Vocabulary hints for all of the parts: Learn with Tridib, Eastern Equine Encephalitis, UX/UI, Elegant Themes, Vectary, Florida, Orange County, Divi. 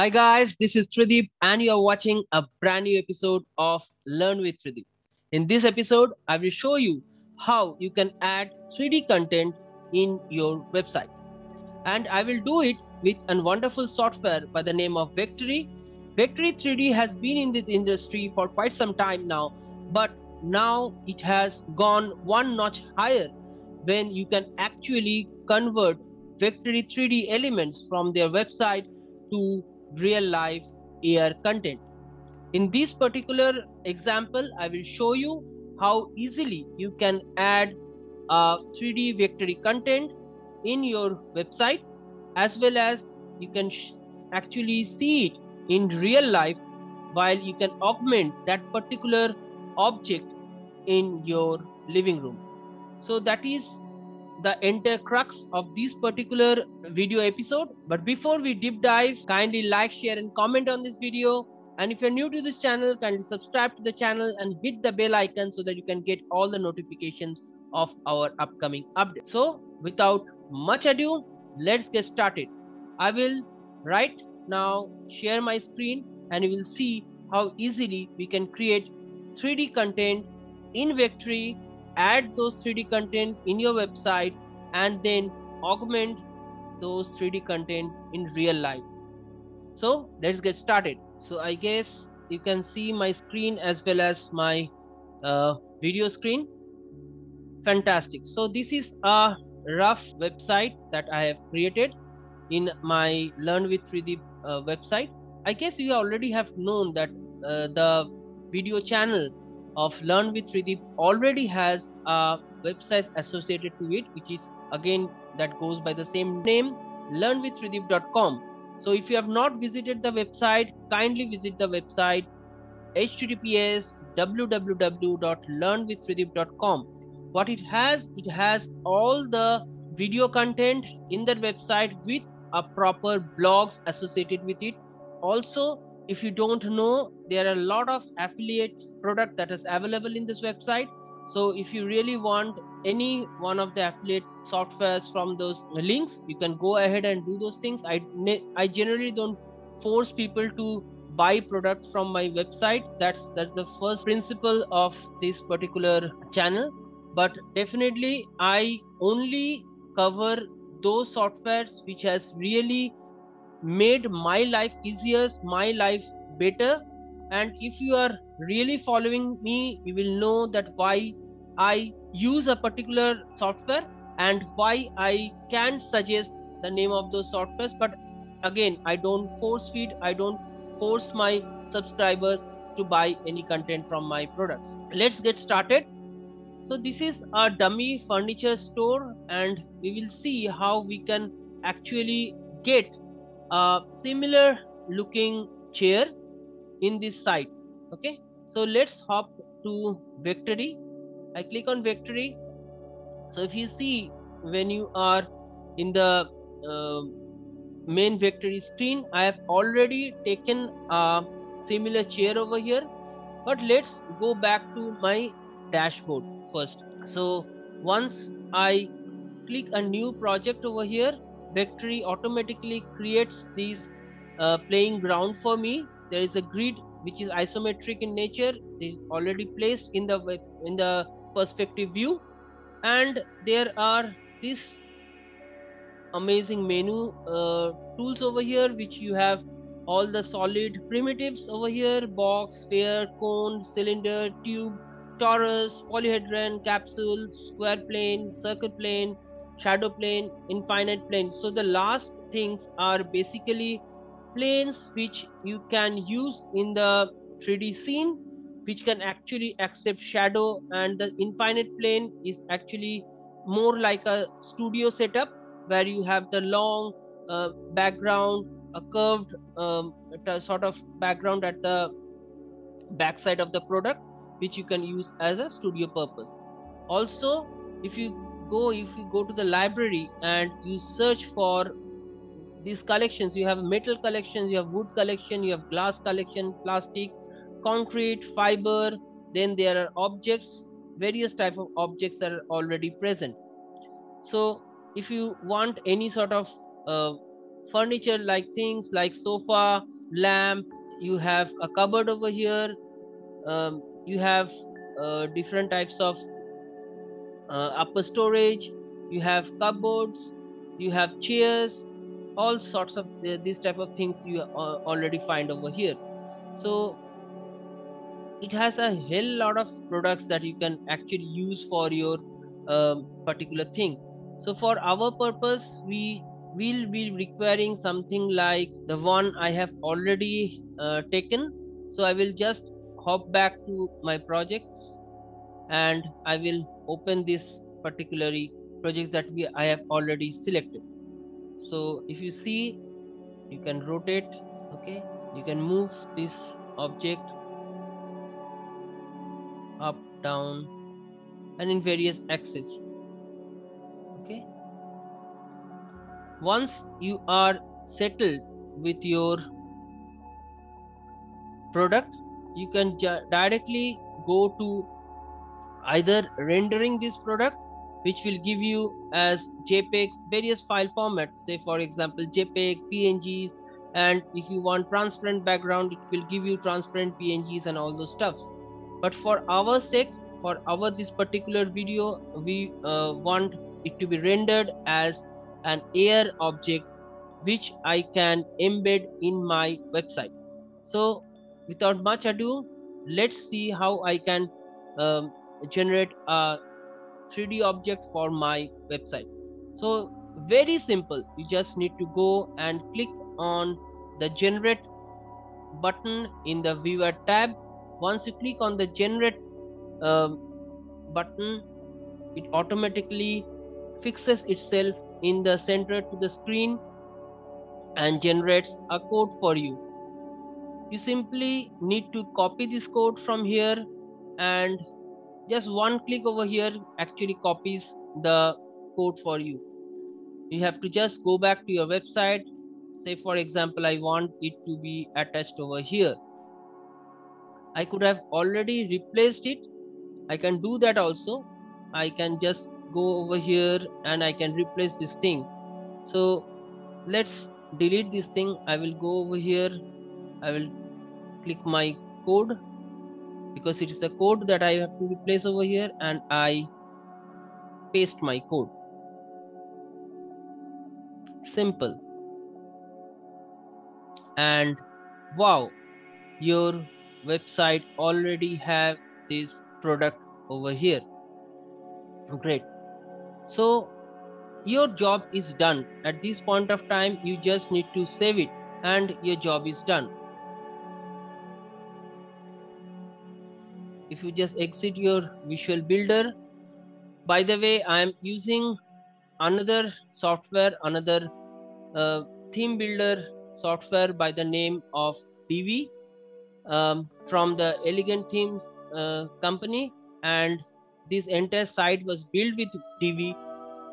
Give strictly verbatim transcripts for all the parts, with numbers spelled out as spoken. Hi guys, this is Tridib and you are watching a brand new episode of Learn with Tridib. In this episode, I will show you how you can add three D content in your website. And I will do it with a wonderful software by the name of Vectary. Vectary three D has been in the industry for quite some time now, but now it has gone one notch higher when you can actually convert Vectary three D elements from their website to real life A R content. In this particular example, I will show you how easily you can add uh, three D Vectary content in your website, as well as you can actually see it in real life while you can augment that particular object in your living room. So that is the entire crux of this particular video episode. But before we deep dive, kindly like, share and comment on this video. And if you're new to this channel, kindly subscribe to the channel and hit the bell icon so that you can get all the notifications of our upcoming update. So without much ado, let's get started. I will right now share my screen and you will see how easily we can create three D content in Vectary, add those three D content in your website, and then augment those three D content in real life. So let's get started. So I guess you can see my screen as well as my uh, video screen. Fantastic. So this is a rough website that I have created in my Learn with Tridib uh, website. I guess you already have known that uh, the video channel of Learn with Tridib already has a website associated to it, which is again that goes by the same name, learn with tridib dot com. So if you have not visited the website, kindly visit the website h t t p s w w w dot learn with tridib dot com. What it has, it has all the video content in that website with a proper blogs associated with it. Also, if you don't know, there are a lot of affiliate product that is available in this website. So if you really want any one of the affiliate softwares from those links, you can go ahead and do those things. I, I generally don't force people to buy products from my website. That's, that's the first principle of this particular channel. But definitely, I only cover those softwares which has really made my life easier, my life better. And if you are really following me, you will know that why I use a particular software and why I can suggest the name of those softwares. But again, I don't force feed, I don't force my subscribers to buy any content from my products. Let's get started. So this is a dummy furniture store, and we will see how we can actually get a similar looking chair in this site. Okay, so let's hop to Vectary. I click on Vectary. So if you see, when you are in the uh, main Vectary screen, I have already taken a similar chair over here. But let's go back to my dashboard first. So once I click a new project over here, Vectary automatically creates these uh, playing ground for me. There is a grid which is isometric in nature. It is already placed in the in the perspective view, and there are this amazing menu uh, tools over here, which you have all the solid primitives over here: box, sphere, cone, cylinder, tube, torus, polyhedron, capsule, square plane, circle plane, shadow plane, infinite plane. So the last things are basically planes which you can use in the three D scene, which can actually accept shadow, and the infinite plane is actually more like a studio setup where you have the long uh, background, a curved um, sort of background at the backside of the product, which you can use as a studio purpose. Also, if you Go if you go to the library and you search for these collections, you have metal collections, you have wood collection, you have glass collection, plastic, concrete, fiber. Then there are objects, various type of objects that are already present. So if you want any sort of uh, furniture like things like sofa, lamp. You have a cupboard over here. Um, you have uh, different types of uh, upper storage. You have cupboards. You have chairs. All sorts of uh, these type of things you uh, already find over here. So it has a hell lot of products that you can actually use for your um, particular thing. So for our purpose, we will be requiring something like the one I have already uh, taken. So I will just hop back to my projects and I will open this particular project that we I have already selected. So if you see, you can rotate, okay, you can move this object up, down, and in various axes. Okay, once you are settled with your product, you can directly go to either rendering this product, which will give you as JPEGs, various file formats, say for example JPEG, P N Gs, and if you want transparent background, it will give you transparent P N Gs and all those stuffs. But for our sake, for our this particular video, we uh, want it to be rendered as an A R object, which I can embed in my website. So without much ado, let's see how I can um, generate a three D object for my website. So very simple, you just need to go and click on the generate button in the viewer tab. Once you click on the generate uh, button, it automatically fixes itself in the center to the screen and generates a code for you. You simply need to copy this code from here, and just one click over here actually copies the code for you. You have to just go back to your website. Say for example, I want it to be attached over here. I could have already replaced it. I can do that also. I can just go over here and I can replace this thing. So let's delete this thing. I will go over here. I will click my code, because it is a code that I have to replace over here, and I paste my code. Simple. And wow, your website already have this product over here. Great. So your job is done. At this point of time, you just need to save it and your job is done. If you just exit your visual builder, by the way, I am using another software, another uh, theme builder software by the name of Divi um, from the Elegant Themes uh, company, and this entire site was built with Divi,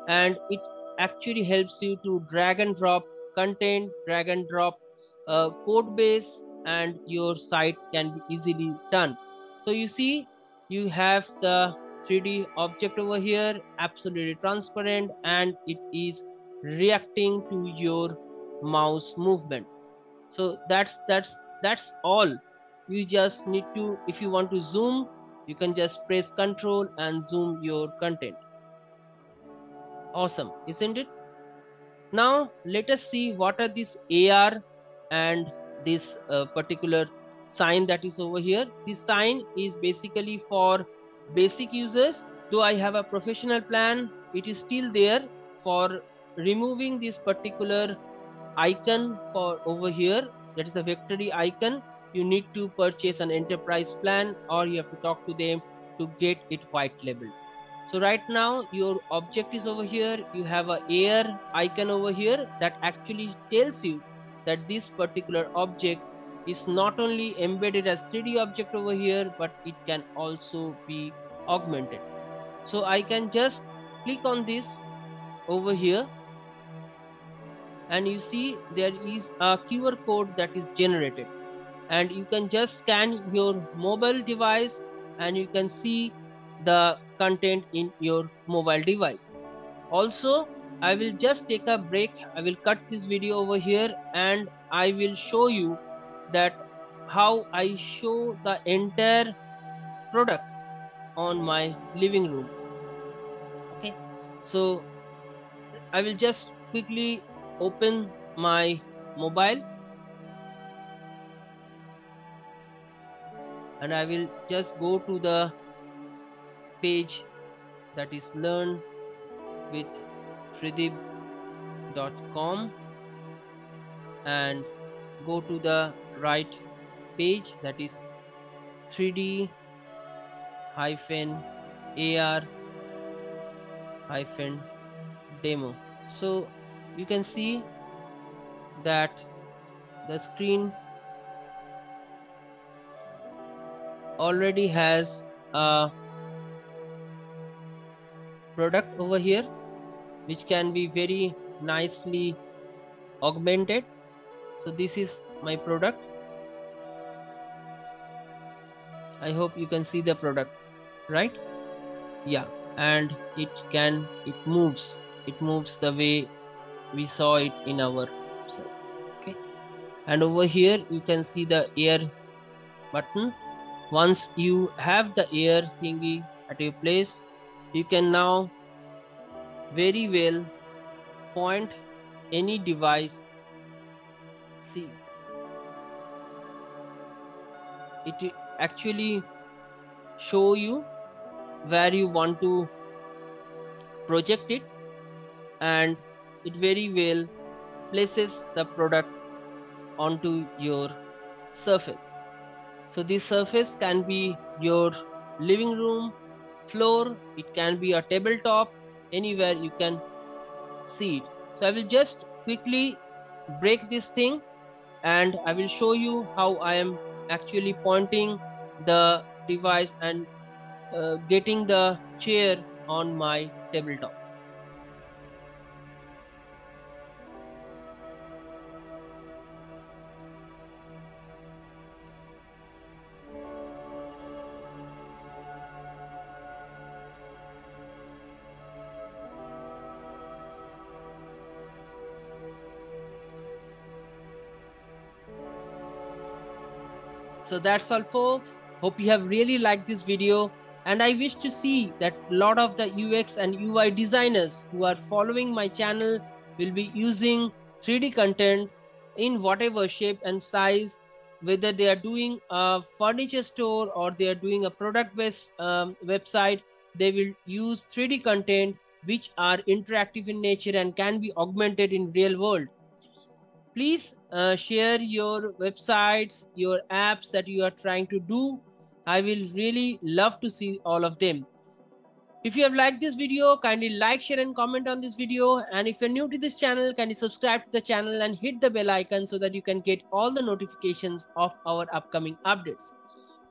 and it actually helps you to drag and drop content, drag and drop uh, code base, and your site can be easily done. So you see, you have the three D object over here, absolutely transparent, and it is reacting to your mouse movement. So that's that's that's all. You just need to, if you want to zoom, you can just press Control and zoom your content. Awesome, isn't it? Now let us see what are this A R and this uh, particular sign that is over here. This sign is basically for basic users. Though I have a professional plan, it is still there for removing this particular icon for over here, that is the Vectary icon. You need to purchase an enterprise plan, or you have to talk to them to get it white labeled. So right now your object is over here. You have a A R icon over here that actually tells you that this particular object is not only embedded as three D object over here, but it can also be augmented. So I can just click on this over here, and you see there is a Q R code that is generated, and you can just scan your mobile device and you can see the content in your mobile device. Also, I will just take a break. I will cut this video over here and I will show you that how I show the entire product on my living room. Okay, so I will just quickly open my mobile and I will just go to the page that is Learn with Tridib dot com and go to the right page that is three D hyphen A R hyphen demo. So you can see that the screen already has a product over here which can be very nicely augmented. So this is my product. I hope you can see the product, right? Yeah, and it can, it moves, it moves the way we saw it in our website. Okay, and over here you can see the air button. Once you have the air thingy at your place, you can now very well point any device. See, it actually show you where you want to project it, and it very well places the product onto your surface. So this surface can be your living room floor, it can be a tabletop, anywhere you can see it. So I will just quickly break this thing and I will show you how I am actually pointing the device and uh, getting the chair on my tabletop. So that's all, folks. Hope you have really liked this video, and I wish to see that a lot of the U X and U I designers who are following my channel will be using three D content in whatever shape and size, whether they are doing a furniture store or they are doing a product-based um, website. They will use three D content which are interactive in nature and can be augmented in real world. Please uh, share your websites, your apps that you are trying to do. I will really love to see all of them. If you have liked this video, kindly like, share and comment on this video. And if you're new to this channel, kindly subscribe to the channel and hit the bell icon so that you can get all the notifications of our upcoming updates.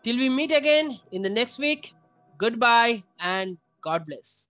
Till we meet again in the next week, goodbye and God bless.